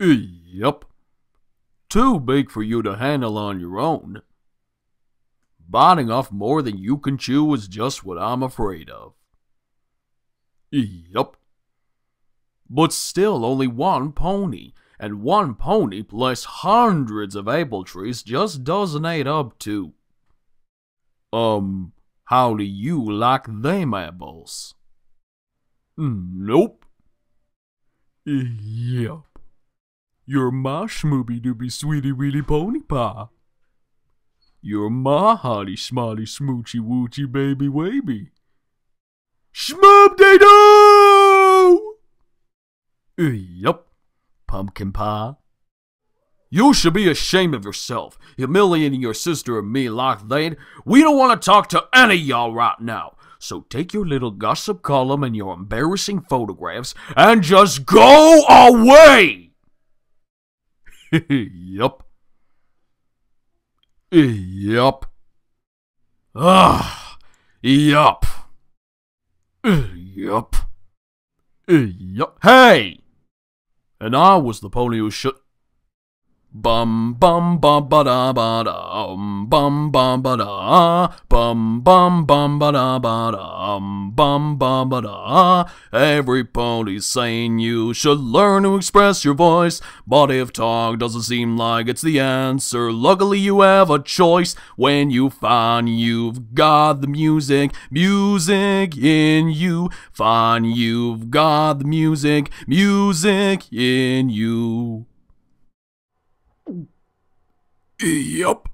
Yep. Too big for you to handle on your own. Biting off more than you can chew is just what I'm afraid of. Yep. But still only one pony, and one pony plus hundreds of apple trees just doesn't add up to... how do you like them apples? Nope. Yep. You're my schmooby-dooby sweetie-weetie pony pie. You're my hotty smotty smoochy-woochy baby-waby. Schmoop-dee-doo! Yep. Pumpkin pie. You should be ashamed of yourself, humiliating your sister and me like that. We don't want to talk to any of y'all right now. So take your little gossip column and your embarrassing photographs and just go away! Yep. Yep. Ah. Yep. Yep. Yep. Hey! And I was the pony who should... Bum bum bum ba da ba da bum bum ba da bum bum bum ba da ba da bum bum ba da. Every pony's saying you should learn to express your voice, but if talk doesn't seem like it's the answer, luckily you have a choice when you find you've got the music in you. Find you've got the music in you. Yep.